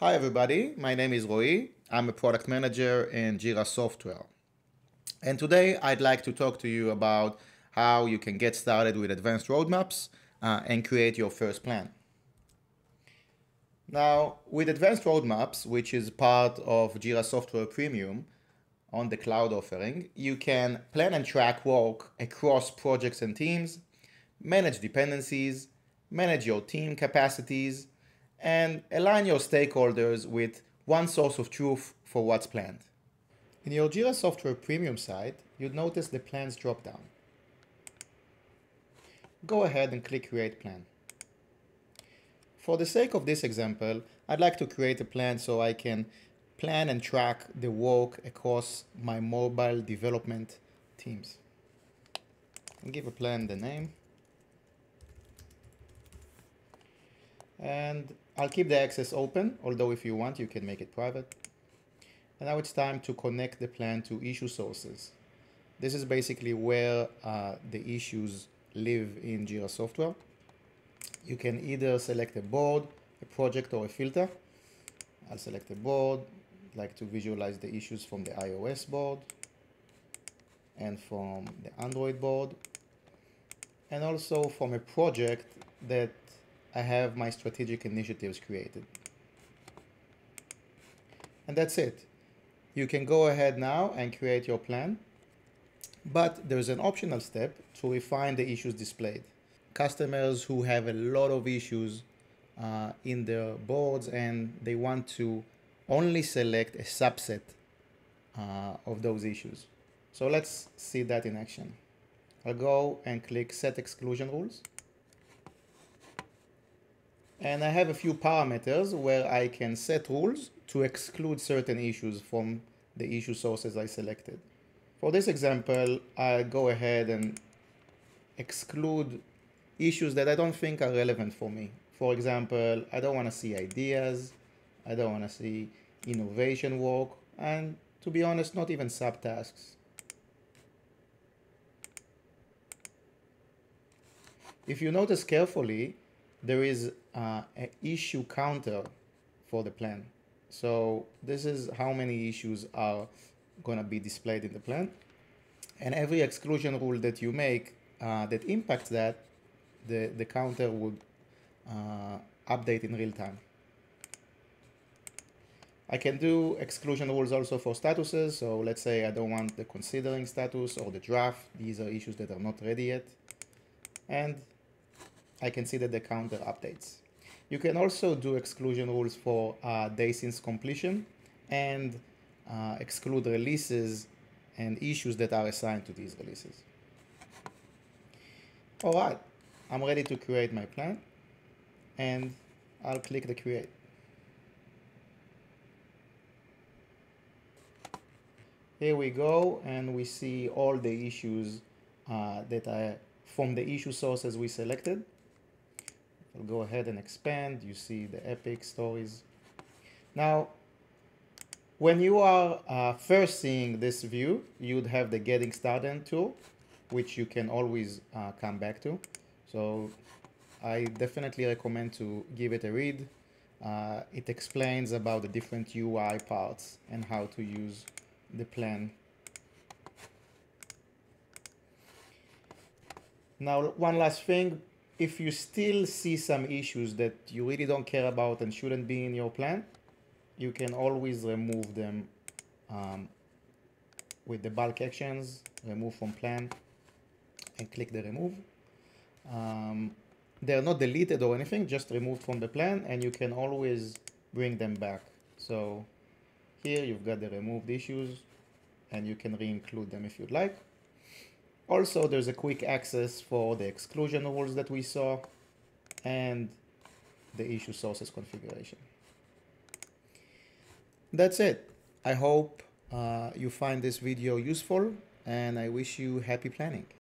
Hi everybody, my name is Roy. I'm a product manager in Jira Software. And today I'd like to talk to you about how you can get started with advanced roadmaps and create your first plan. Now, with advanced roadmaps, which is part of Jira Software Premium on the cloud offering, you can plan and track work across projects and teams, manage dependencies, manage your team capacities, and align your stakeholders with one source of truth for what's planned. In your Jira Software Premium site, you'll notice the Plans dropdown. Go ahead and click Create Plan. For the sake of this example, I'd like to create a plan so I can plan and track the work across my mobile development teams. I'll give a plan the name. And I'll keep the access open, although if you want, you can make it private. And now it's time to connect the plan to issue sources. This is basically where the issues live in Jira Software. You can either select a board, a project, or a filter. I'll select a board. I'd like to visualize the issues from the iOS board and from the Android board, and also from a project that I have my strategic initiatives created. And that's it. You can go ahead now and create your plan, but there's an optional step to refine the issues displayed. Customers who have a lot of issues in their boards and they want to only select a subset of those issues. So let's see that in action. I'll go and click Set Exclusion Rules. And I have a few parameters where I can set rules to exclude certain issues from the issue sources I selected. For this example, I'll go ahead and exclude issues that I don't think are relevant for me. For example, I don't want to see ideas, I don't want to see innovation work, and to be honest, not even subtasks. If you notice carefully, there is an issue counter for the plan. So this is how many issues are going to be displayed in the plan. And every exclusion rule that you make that impacts that, the counter would update in real time. I can do exclusion rules also for statuses. So let's say I don't want the considering status or the draft. These are issues that are not ready yet. And I can see that the counter updates. You can also do exclusion rules for days since completion and exclude releases and issues that are assigned to these releases. All right, I'm ready to create my plan and I'll click the Create. Here we go, and we see all the issues that are from the issue sources we selected. I'll go ahead and expand. You see the epic stories. Now, when you are first seeing this view, you'd have the Getting Started tool, which you can always come back to. So I definitely recommend to give it a read. It explains about the different UI parts and how to use the plan. Now, one last thing. If you still see some issues that you really don't care about and shouldn't be in your plan, you can always remove them with the bulk actions, remove from plan, and click the remove. They're not deleted or anything, just removed from the plan, and you can always bring them back. So here you've got the removed issues, and you can re-include them if you'd like. Also, there's a quick access for the exclusion rules that we saw and the issue sources configuration. That's it. I hope you find this video useful, and I wish you happy planning.